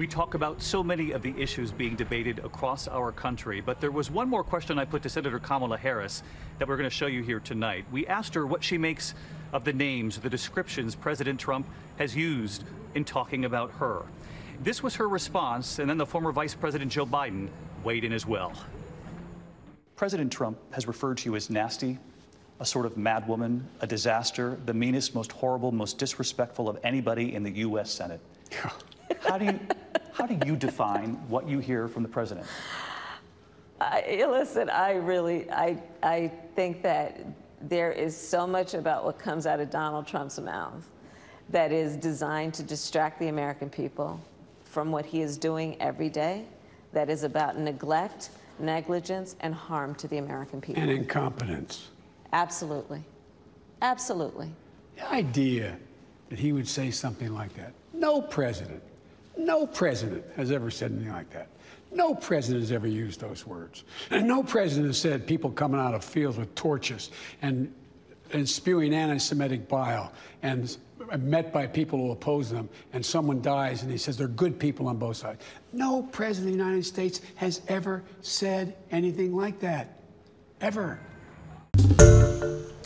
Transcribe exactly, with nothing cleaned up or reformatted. We talk about so many of the issues being debated across our country, but there was one more question I put to Senator Kamala Harris that we're going to show you here tonight. We asked her what she makes of the names, the descriptions President Trump has used in talking about her. This was her response, and then the former Vice President Joe Biden weighed in as well. President Trump has referred to you as nasty, a sort of mad woman, a disaster, the meanest, most horrible, most disrespectful of anybody in the U S Senate. How do you... How do you define what you hear from the president? I, listen, I really, I, I think that there is so much about what comes out of Donald Trump's mouth that is designed to distract the American people from what he is doing every day, that is about neglect, negligence, and harm to the American people. And incompetence. Absolutely. Absolutely. The idea that he would say something like that, no president. No president has ever said anything like that. No president has ever used those words. And no president has said people coming out of fields with torches and, and spewing anti-Semitic bile and met by people who oppose them, and someone dies and he says they're good people on both sides. No president of the United States has ever said anything like that. Ever.